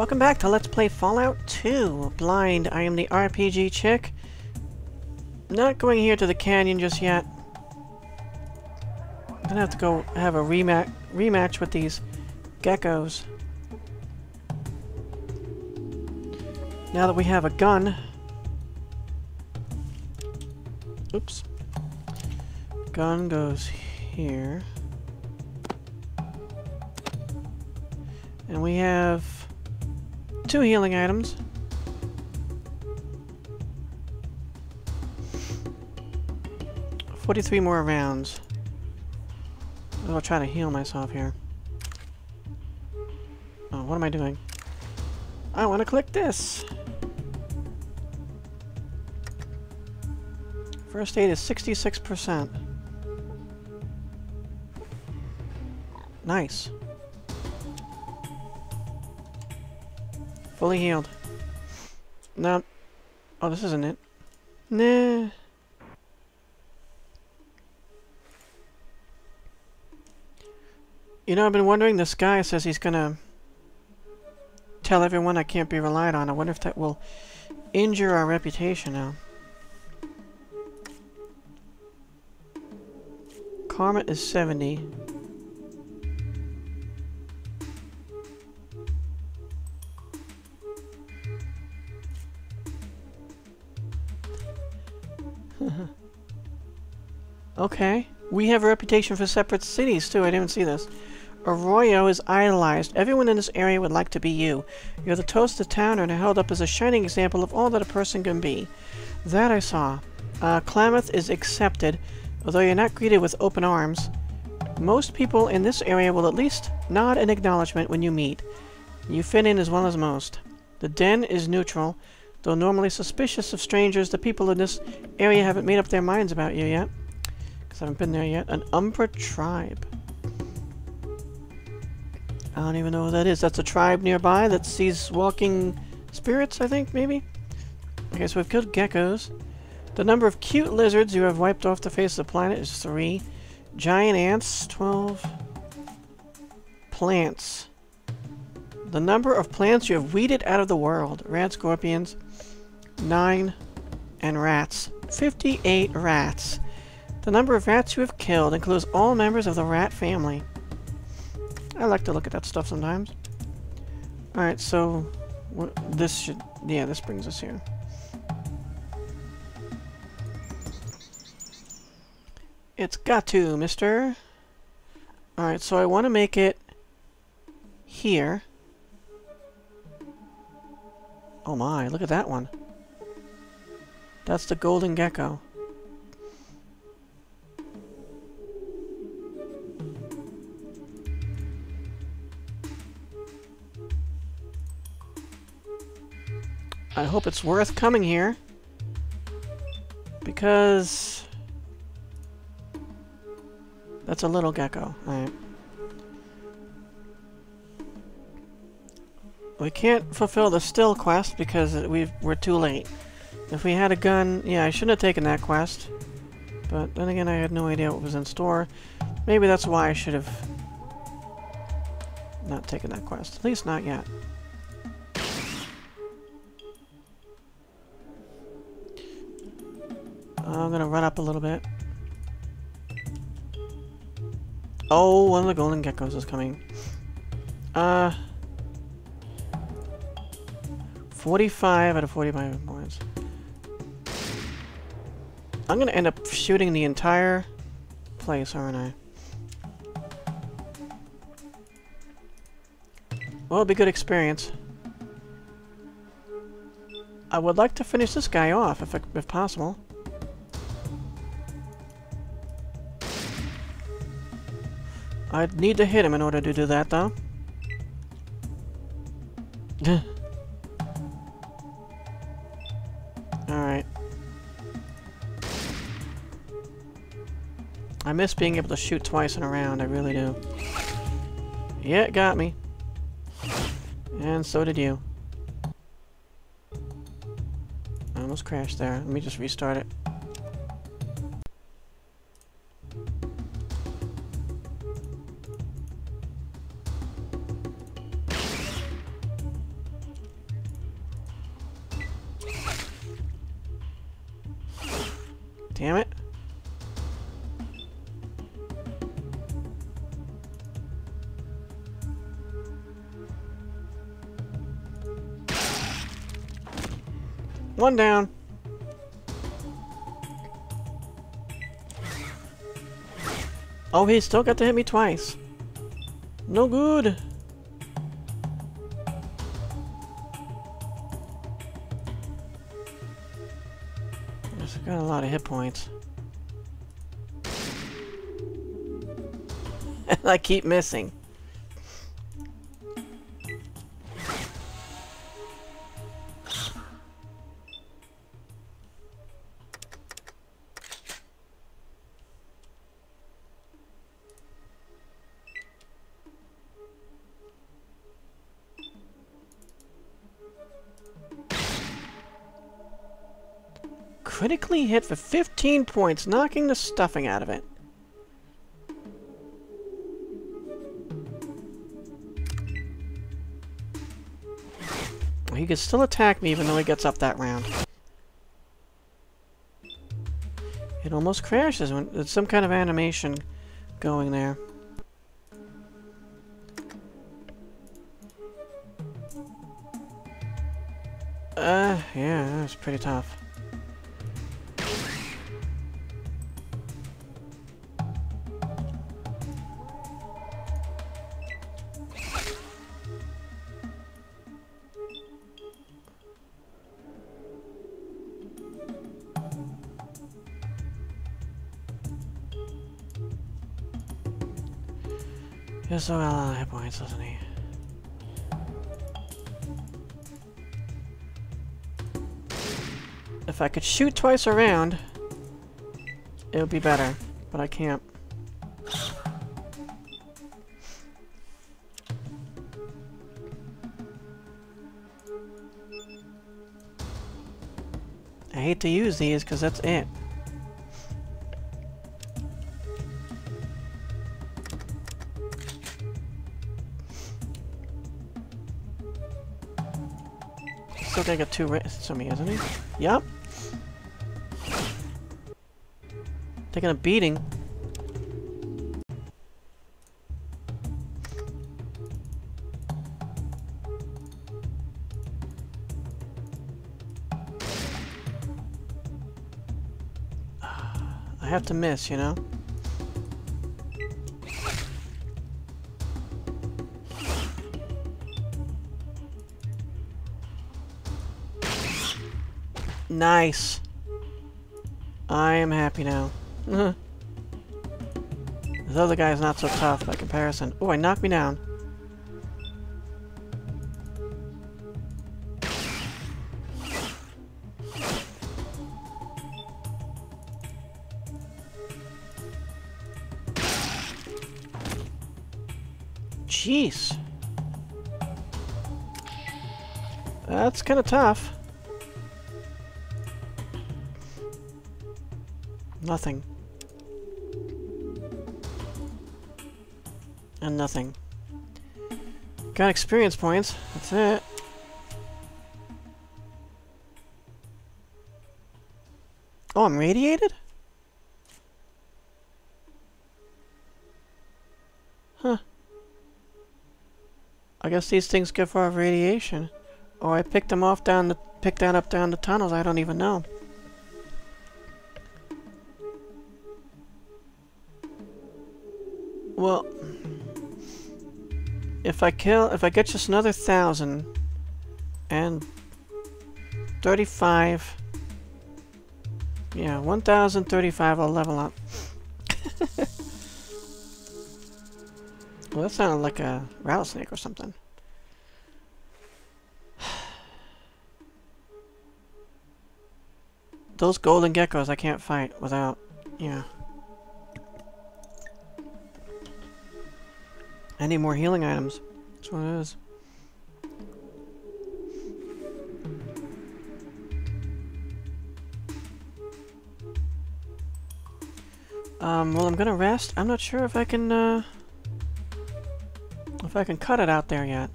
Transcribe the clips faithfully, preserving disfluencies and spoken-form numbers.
Welcome back to Let's Play Fallout two. Blind, I am the R P G chick. Not going here to the canyon just yet. I'm gonna have to go have a rematch rematch with these geckos. Now that we have a gun. Oops. Gun goes here. And we have two healing items. forty-three more rounds. I'll try to heal myself here. Oh, what am I doing? I want to click this! First aid is sixty-six percent. Nice. Fully healed. No. Oh, this isn't it. Nah. You know, I've been wondering, this guy says he's gonna tell everyone I can't be relied on. I wonder if that will injure our reputation now. Karma is seventy. Okay. We have a reputation for separate cities, too. I didn't see this. Arroyo is idolized. Everyone in this area would like to be you. You're the toast of town and are held up as a shining example of all that a person can be. That I saw. Uh, Klamath is accepted, although you're not greeted with open arms. Most people in this area will at least nod in acknowledgement when you meet. You fit in as well as most. The Den is neutral. Though normally suspicious of strangers, the people in this area haven't made up their minds about you yet. Because I haven't been there yet. An Umbra tribe. I don't even know what that is. That's a tribe nearby that sees walking spirits, I think, maybe? Okay, so we've killed geckos. The number of cute lizards you have wiped off the face of the planet is three. Giant ants, twelve. Plants. The number of plants you have weeded out of the world. Rad scorpions, nine. And rats. fifty-eight rats. The number of rats you have killed includes all members of the rat family. I like to look at that stuff sometimes. Alright, so this should... yeah, this brings us here. It's got to, mister. Alright, so I want to make it here. Oh my, look at that one. That's the Golden Gecko. I hope it's worth coming here, because that's a little gecko. Alright. We can't fulfill the still quest because we've, we're too late. If we had a gun, yeah, I shouldn't have taken that quest. But then again, I had no idea what was in store. Maybe that's why I should have not taken that quest. At least not yet. I'm gonna run up a little bit. Oh, one of the golden geckos is coming. Uh, forty-five out of forty-five points. I'm gonna end up shooting the entire place, aren't I? Well, it'll be good experience. I would like to finish this guy off, if, if possible. I'd need to hit him in order to do that, though. Alright. I miss being able to shoot twice in a round, I really do. Yeah, it got me. And so did you. I almost crashed there. Let me just restart it. Damn it. One down. Oh, he still got to hit me twice. No good. Yes, I got a lot of hit points. And I keep missing. Critically hit for fifteen points, knocking the stuffing out of it. He can still attack me even though he gets up that round. It almost crashes when there's some kind of animation going there. Uh, yeah, that was pretty tough. He's still got a lot of hit points, doesn't he? If I could shoot twice around, it would be better, but I can't. I hate to use these because that's it. I got two wrists on me, isn't he? Yup. Taking a beating. I have to miss, you know? Nice. I am happy now. This other guy's not so tough by comparison. Oh, I knocked me down. Jeez. That's kind of tough. Nothing. And nothing. Got experience points. That's it. Oh, I'm radiated? Huh. I guess these things give off radiation. Or I picked them off down the... picked that up down the tunnels. I don't even know. Well, if I kill, if I get just another thousand and thirty-five, yeah, one thousand thirty-five, I'll level up. Well, that sounded like a rattlesnake or something. Those golden geckos I can't fight without, yeah. I need more healing items. That's what it is. Um, well, I'm gonna rest. I'm not sure if I can, uh... if I can cut it out there yet.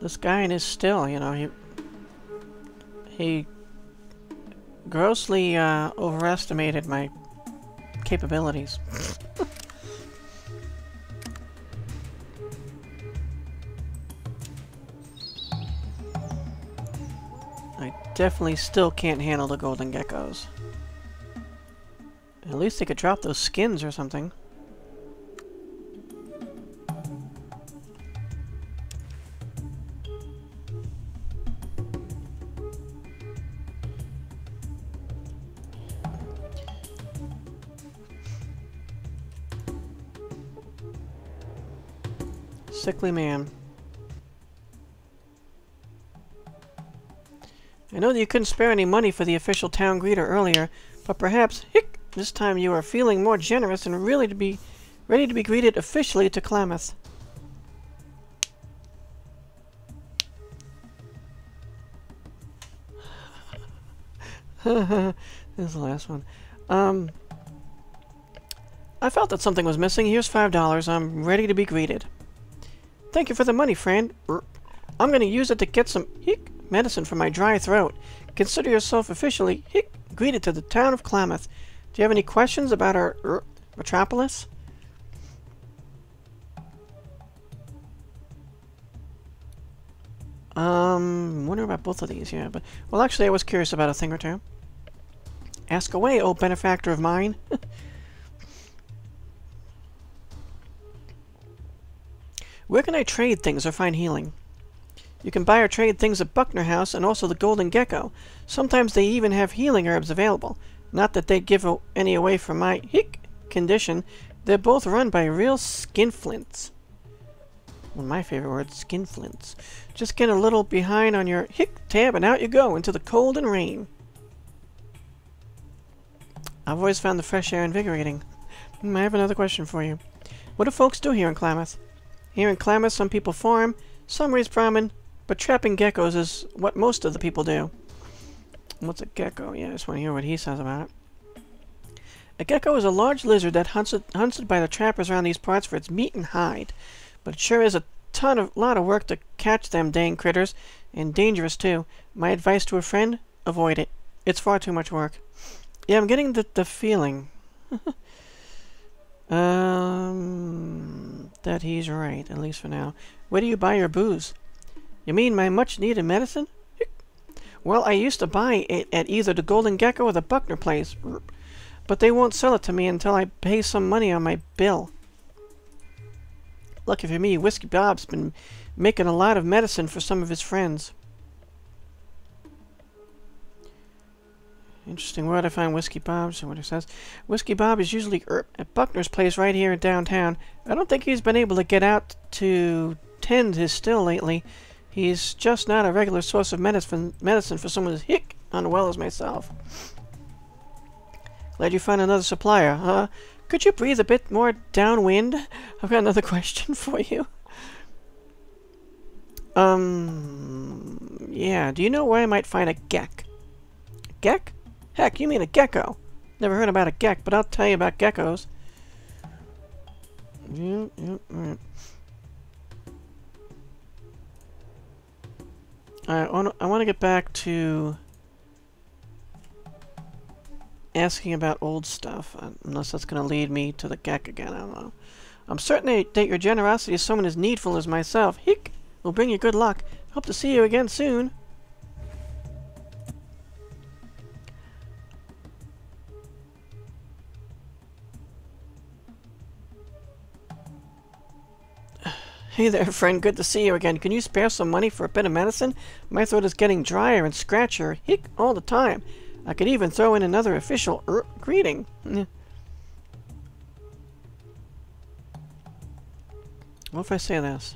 This guy in his still, you know, he... He... grossly uh, overestimated my capabilities. I definitely still can't handle the golden geckos. At least they could drop those skins or something. Sickly man. I know that you couldn't spare any money for the official town greeter earlier, but perhaps hick, this time you are feeling more generous and really to be ready to be greeted officially to Klamath. This is the last one. Um, I felt that something was missing. Here's five dollars. I'm ready to be greeted. Thank you for the money, friend. I'm going to use it to get some hick, medicine for my dry throat. Consider yourself officially hick, greeted to the town of Klamath. Do you have any questions about our er, metropolis? Um, wonder about both of these, yeah. But well, actually, I was curious about a thing or two. Ask away, oh benefactor of mine. Where can I trade things or find healing? You can buy or trade things at Buckner House and also the Golden Gecko. Sometimes they even have healing herbs available. Not that they give any away from my hick condition. They're both run by real skinflints. One of my favorite words, skinflints. Just get a little behind on your hick tab and out you go into the cold and rain. I've always found the fresh air invigorating. I have another question for you. What do folks do here in Klamath? Here in Klamath, some people farm, some raise brahmin, but trapping geckos is what most of the people do. What's a gecko? Yeah, I just want to hear what he says about it. A gecko is a large lizard that hunts it, hunts it by the trappers around these parts for its meat and hide. But it sure is a ton of lot of work to catch them dang critters, and dangerous too. My advice to a friend, avoid it. It's far too much work. Yeah, I'm getting the, the feeling. Um, that he's right, at least for now. Where do you buy your booze? You mean my much-needed medicine? Well, I used to buy it at either the Golden Gecko or the Buckner place, but they won't sell it to me until I pay some money on my bill. Lucky for me, Whiskey Bob's been making a lot of medicine for some of his friends. Interesting word I find, Whiskey Bob, so what it says. Whiskey Bob is usually er, at Buckner's place right here in downtown. I don't think he's been able to get out to tend his still lately. He's just not a regular source of medicine, medicine for someone as hick unwell as myself. Glad you found another supplier, huh? Could you breathe a bit more downwind? I've got another question for you. Um, yeah, do you know where I might find a geck? Geck? Heck, you mean a gecko? Never heard about a geck, but I'll tell you about geckos. Mm, mm, mm. Alright, I want to get back to asking about old stuff, unless that's going to lead me to the geck again, I don't know. I'm certain that your generosity to someone as needful as myself, hick, will bring you good luck. Hope to see you again soon. Hey there, friend. Good to see you again. Can you spare some money for a bit of medicine? My throat is getting drier and scratchier hick all the time. I could even throw in another official er greeting. Mm. What if I say this?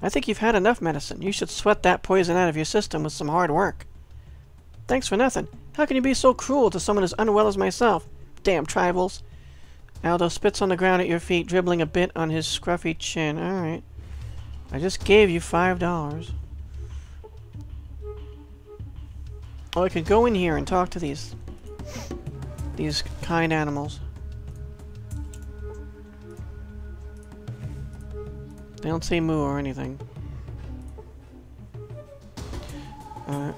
I think you've had enough medicine. You should sweat that poison out of your system with some hard work. Thanks for nothing. How can you be so cruel to someone as unwell as myself? Damn tribals. Aldo spits on the ground at your feet, dribbling a bit on his scruffy chin. Alright. I just gave you five dollars. Oh, I could go in here and talk to these these kind animals. They don't say moo or anything. Alright.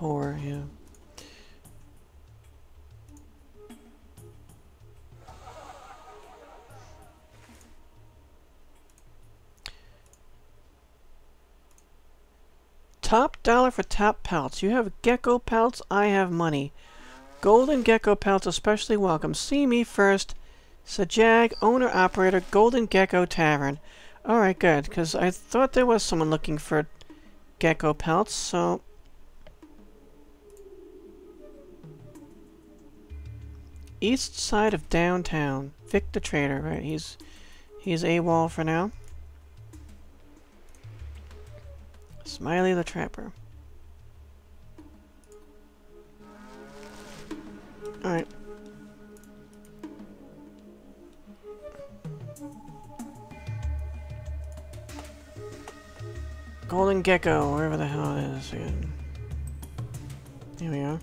four, yeah. Top dollar for top pelts. You have gecko pelts, I have money. Golden gecko pelts especially welcome. See me first. Sajag, owner operator, Golden Gecko Tavern. Alright, good, because I thought there was someone looking for gecko pelts, so... East side of downtown. Vic the Trader, right? He's, he's AWOL for now. Miley the Trapper. Alright. Golden Gecko, wherever the hell it is again. Here we are.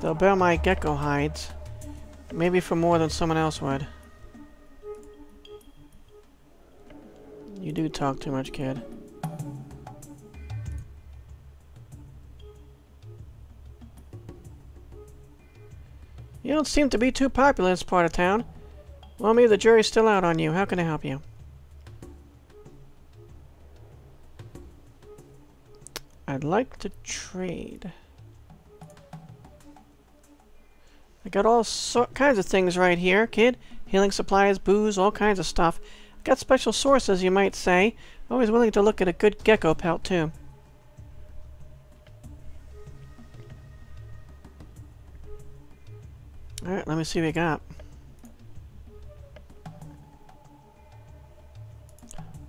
They'll bear my gecko hides. Maybe for more than someone else would. You do talk too much, kid. You don't seem to be too popular in this part of town. Well, maybe the jury's still out on you. How can I help you? I'd like to trade. I got all so kinds of things right here, kid. Healing supplies, booze, all kinds of stuff. Got special sources, you might say. Always willing to look at a good gecko pelt, too. Alright, let me see what we got.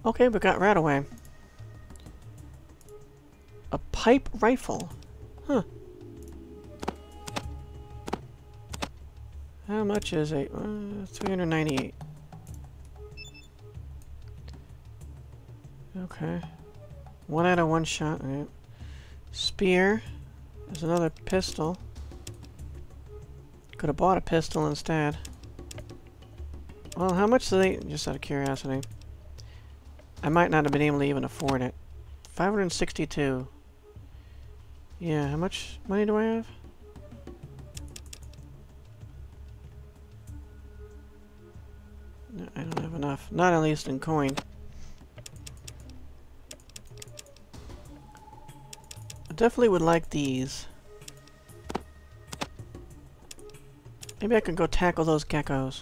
Okay, we got right away. A pipe rifle. Huh. How much is it? Uh, three hundred ninety-eight. Okay. One out of one shot. Right. Spear. There's another pistol. Could have bought a pistol instead. Well, how much do they... Just out of curiosity. I might not have been able to even afford it. five hundred sixty-two. Yeah, how much money do I have? No, I don't have enough. Not at least in coin. I definitely would like these. Maybe I can go tackle those geckos.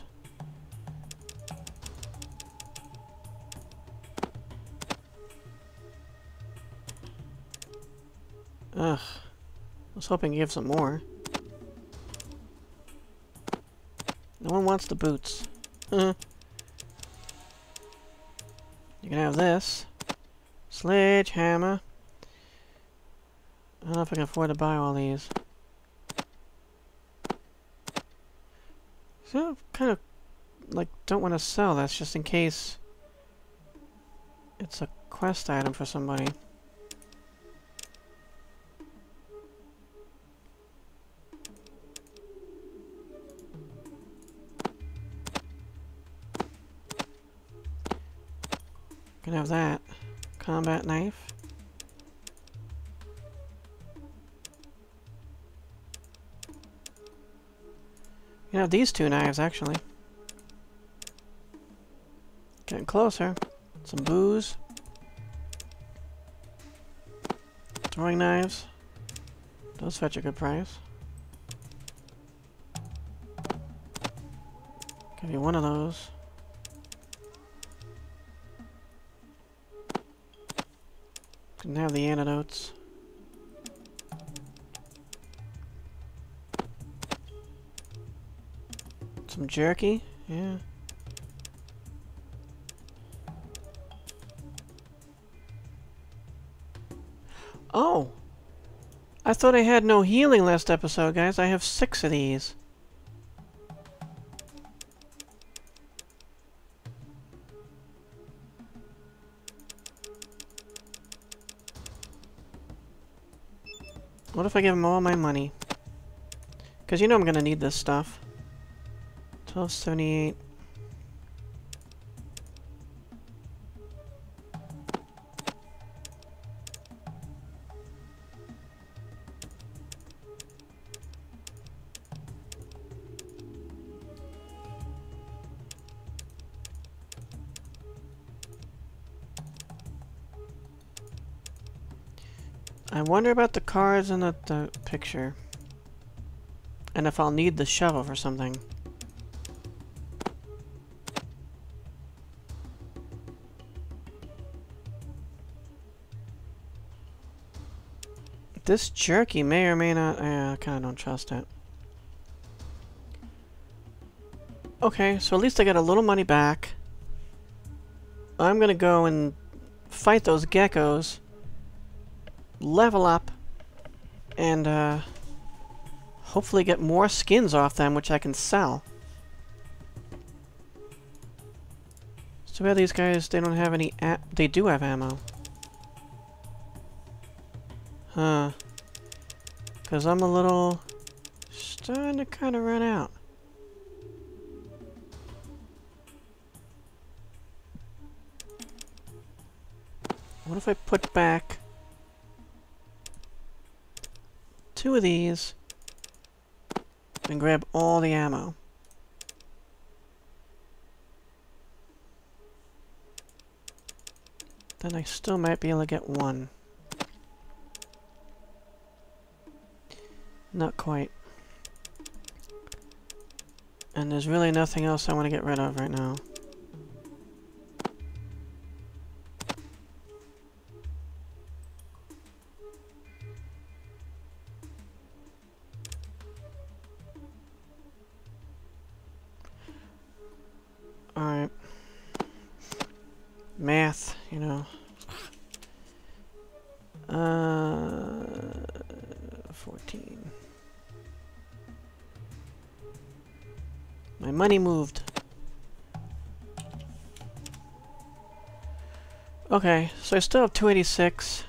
Ugh. I was hoping to give some more. No one wants the boots. You can have this. Sledgehammer. I don't know if I can afford to buy all these. So kind of like don't want to sell that's just in case it's a quest item for somebody. Can have that combat knife. You know, these two knives, actually. Getting closer. Some booze. Throwing knives. Those fetch a good price. Give you one of those. Didn't have the antidotes. Some jerky, yeah. Oh! I thought I had no healing last episode, guys. I have six of these. What if I give them all my money? Because you know I'm gonna need this stuff. twelve seventy-eight. I wonder about the cards and the, the picture. And if I'll need the shovel for something. This jerky may or may not... Yeah, I kind of don't trust it. Okay, so at least I got a little money back. I'm gonna go and fight those geckos, level up, and uh, hopefully get more skins off them, which I can sell. It's too bad these guys, they don't have any... A they do have ammo. Huh. Because I'm a little... starting to kind of run out. What if I put back two of these and grab all the ammo? Then I still might be able to get one. Not quite. And there's really nothing else I want to get rid of right now. Alright. Math, you know. Uh, fourteen. My money moved. Okay, so I still have two eighty-six.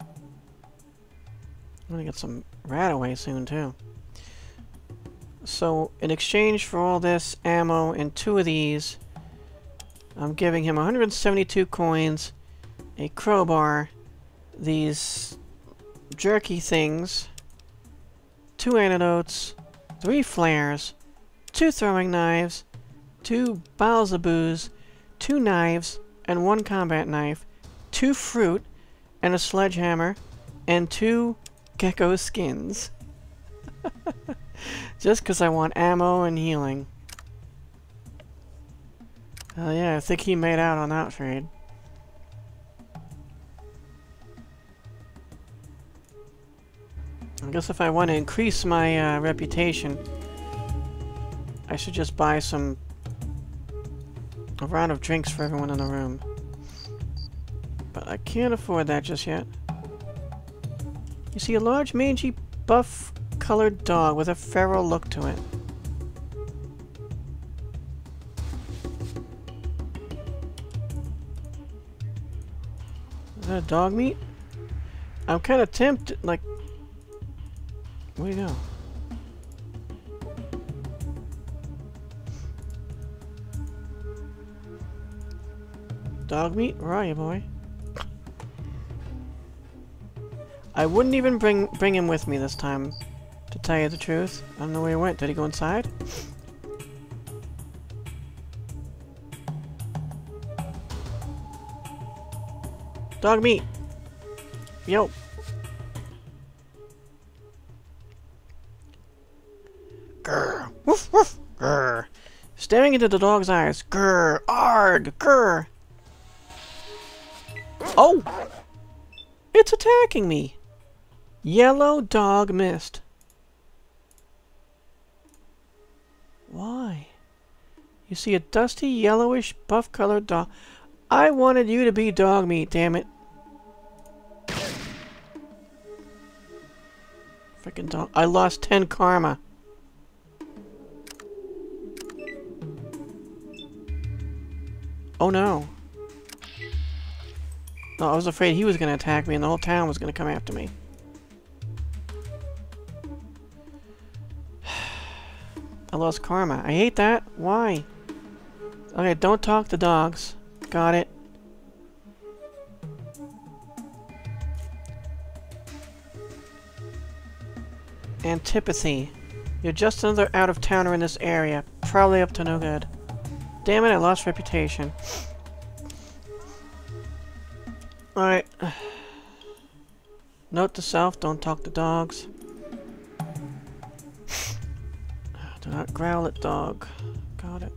I'm gonna get some rat away soon too. So in exchange for all this ammo and two of these, I'm giving him one hundred seventy-two coins, a crowbar, these jerky things, two antidotes, three flares, two throwing knives, two bottles of booze, two knives and one combat knife, two fruit and a sledgehammer, and two gecko skins. Just because I want ammo and healing. Oh yeah, I think he made out on that trade. I guess if I want to increase my uh, reputation, I should just buy some... a round of drinks for everyone in the room. But I can't afford that just yet. You see a large, mangy, buff-colored dog with a feral look to it. Is that a dog meat? I'm kind of tempted, like... Where'd he go? Dog meat? Where are you, boy? I wouldn't even bring bring him with me this time, to tell you the truth. I don't know where he went. Did he go inside? Dog meat! Yo! Grr! Woof woof! Grr! Staring into the dog's eyes. Grr! Arg! Grr! Oh! It's attacking me! Yellow dog missed. Why? You see a dusty, yellowish, buff-colored dog. I wanted you to be dog meat, damn it! Frickin' dog! I lost ten karma. Oh no! No, I was afraid he was gonna attack me, and the whole town was gonna come after me. I lost karma. I hate that. Why? Okay, don't talk to dogs. Got it. Antipathy. You're just another out-of-towner in this area. Probably up to no good. Damn it, I lost reputation. Alright. Note to self, don't talk to dogs. Do not growl at dog. Got it.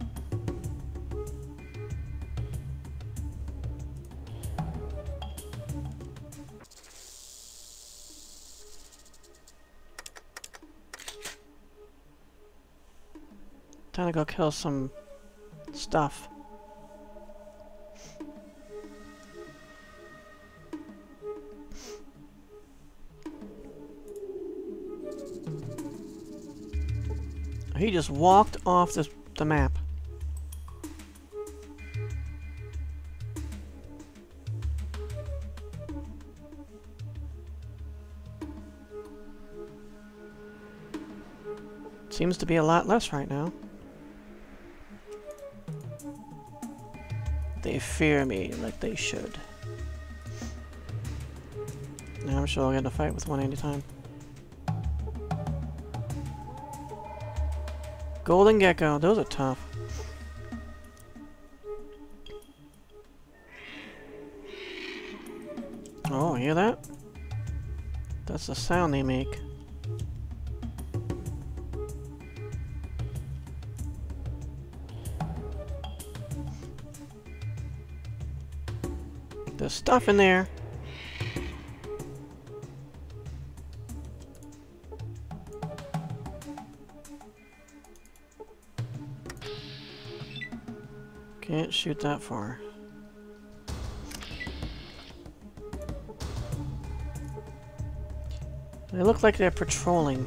Time to go kill some stuff. He just walked off this, the map. Seems to be a lot less right now. They fear me like they should. Now I'm sure I'll get in a fight with one any time. Golden Gecko, those are tough. Oh, hear that? That's the sound they make. There's stuff in there. Can't shoot that far. They look like they're patrolling.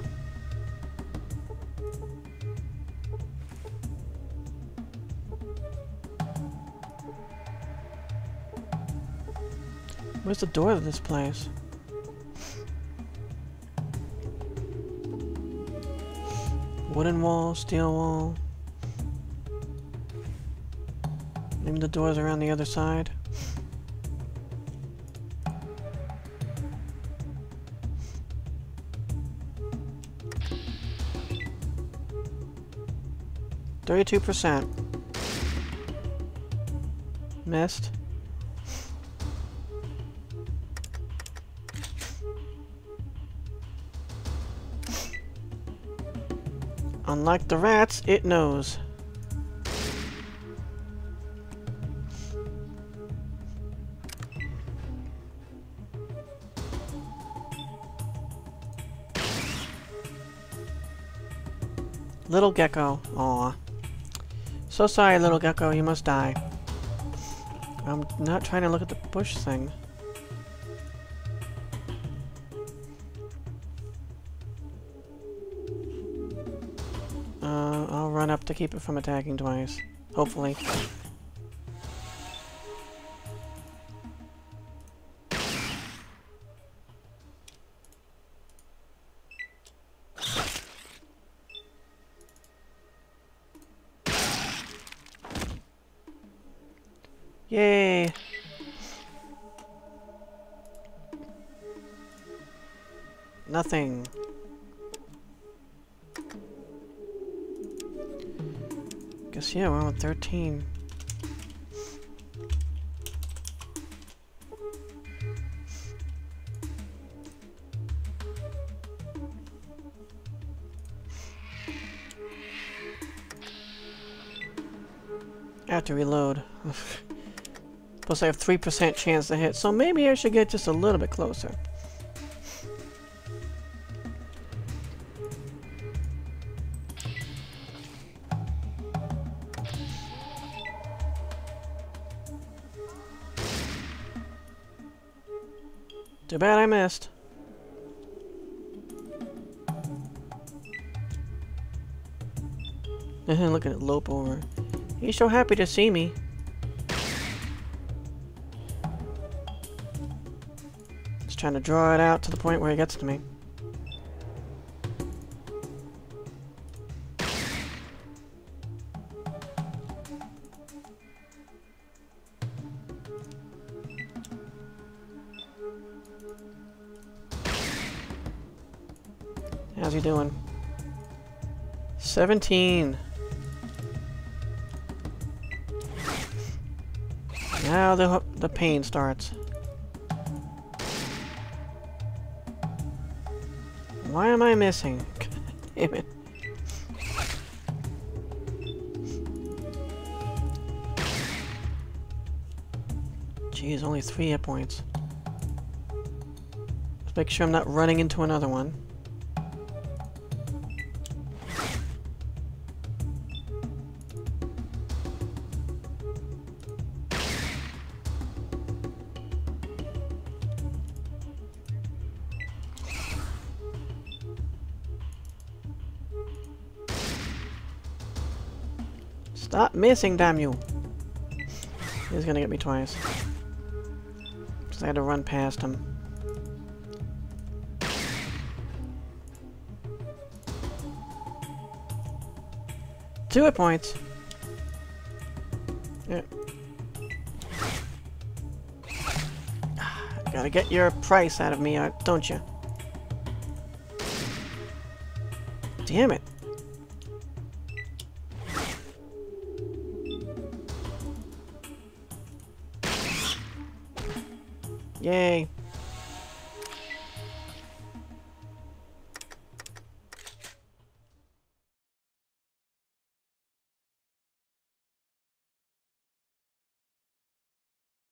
Where's the door to this place? Wooden wall, steel wall. Maybe the doors are on the other side. Thirty-two percent. Missed. Unlike the rats, it knows. Little Gecko. Aw. So sorry, Little Gecko, you must die. I'm not trying to look at the bush thing. Uh, I'll run up to keep it from attacking twice. Hopefully. Yay! Nothing. Guess yeah, we're on with thirteen. I have to reload. Plus I have three percent chance to hit, so maybe I should get just a little bit closer. Too bad I missed. Look at it lope over. He's so happy to see me. Trying to draw it out to the point where he gets to me. How's he doing? seventeen. Now the, the pain starts. Why am I missing? God damn it. Jeez, only three hit points. Let's make sure I'm not running into another one. Stop missing, damn you! He's gonna get me twice. Because I had to run past him. Two hit points! Yeah. Gotta get your price out of me, don't you? Damn it! Yay.